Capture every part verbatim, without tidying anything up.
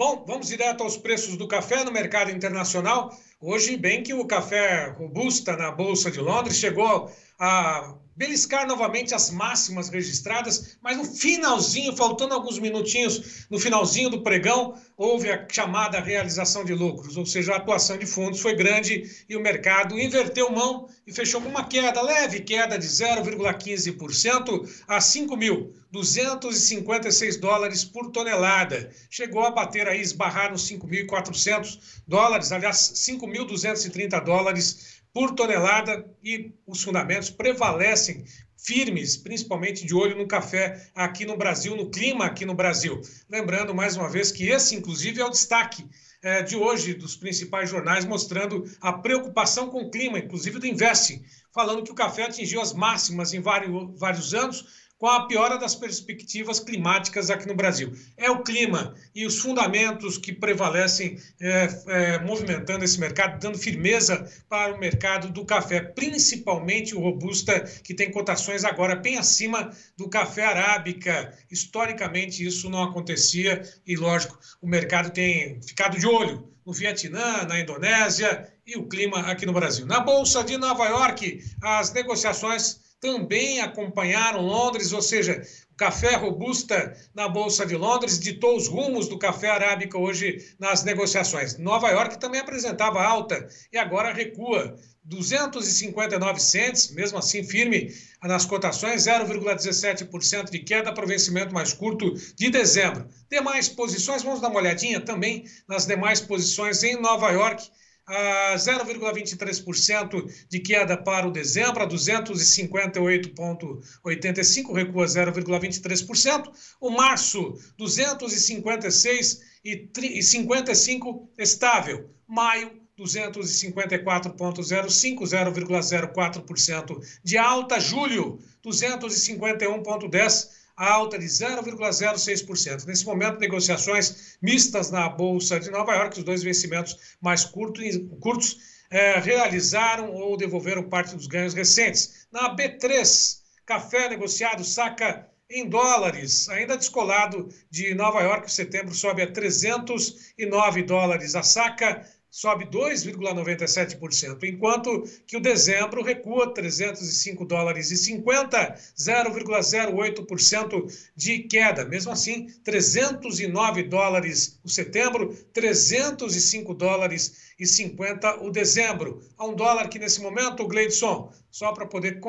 Bom, vamos direto aos preços do café no mercado internacional. Hoje, bem que o café robusta na Bolsa de Londres chegou a beliscar novamente as máximas registradas, mas no finalzinho, faltando alguns minutinhos, no finalzinho do pregão, houve a chamada realização de lucros, ou seja, a atuação de fundos foi grande e o mercado inverteu mão e fechou com uma queda, leve queda de zero vírgula quinze por cento a cinco mil duzentos e cinquenta e seis dólares por tonelada. Chegou a bater aí, esbarrar nos cinco mil e quatrocentos dólares, aliás, cinco mil duzentos e trinta dólares por tonelada, e os fundamentos prevalecem firmes, principalmente de olho no café aqui no Brasil, no clima aqui no Brasil. Lembrando, mais uma vez, que esse, inclusive, é o destaque é, de hoje dos principais jornais, mostrando a preocupação com o clima, inclusive do Invest, falando que o café atingiu as máximas em vários, vários anos, com a piora das perspectivas climáticas aqui no Brasil. É o clima e os fundamentos que prevalecem é, é, movimentando esse mercado, dando firmeza para o mercado do café, principalmente o robusta, que tem cotações agora bem acima do café arábica. Historicamente isso não acontecia e, lógico, o mercado tem ficado de olho no Vietnã, na Indonésia e o clima aqui no Brasil. Na Bolsa de Nova York, as negociações também acompanharam Londres, ou seja, o café robusta na Bolsa de Londres ditou os rumos do café arábica hoje nas negociações. Nova York também apresentava alta e agora recua duzentos e cinquenta e nove cents, mesmo assim firme nas cotações, zero vírgula dezessete por cento de queda para o vencimento mais curto de dezembro. Demais posições, vamos dar uma olhadinha também nas demais posições em Nova York. A zero vírgula vinte e três por cento de queda para o dezembro, a duzentos e cinquenta e oito vírgula oitenta e cinco, recua zero vírgula vinte e três por cento. O março, duzentos e cinquenta e seis vírgula cinquenta e cinco, estável. Maio, duzentos e cinquenta e quatro vírgula zero cinco, zero vírgula zero quatro por cento de alta. Julho, duzentos e cinquenta e um vírgula dez por cento. A alta de zero vírgula zero seis por cento. Nesse momento, negociações mistas na Bolsa de Nova York, os dois vencimentos mais curto, curtos é, realizaram ou devolveram parte dos ganhos recentes. Na B três, café negociado saca em dólares, ainda descolado de Nova York, em setembro sobe a trezentos e nove dólares a saca, sobe dois vírgula noventa e sete por cento, enquanto que o dezembro recua trezentos e cinco dólares e cinquenta, zero vírgula zero oito por cento de queda. Mesmo assim, trezentos e nove dólares o setembro, trezentos e cinco dólares e cinquenta o dezembro. Há um dólar que nesse momento, Gleidson, só para poder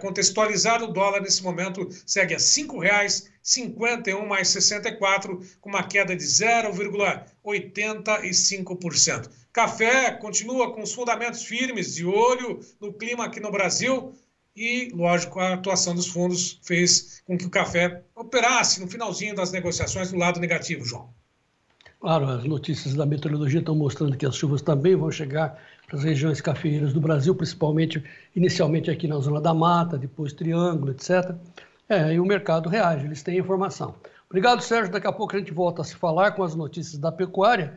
contextualizar, o dólar nesse momento segue a cinco reais e cinquenta e um mais sessenta e quatro, com uma queda de zero vírgula oitenta e cinco por cento. Café continua com os fundamentos firmes, de olho no clima aqui no Brasil e, lógico, a atuação dos fundos fez com que o café operasse no finalzinho das negociações no lado negativo, João. Claro, as notícias da meteorologia estão mostrando que as chuvas também vão chegar para as regiões cafeeiras do Brasil, principalmente, inicialmente aqui na Zona da Mata, depois Triângulo, etcétera. É, e o mercado reage, eles têm informação. Obrigado, Sérgio. Daqui a pouco a gente volta a se falar com as notícias da pecuária.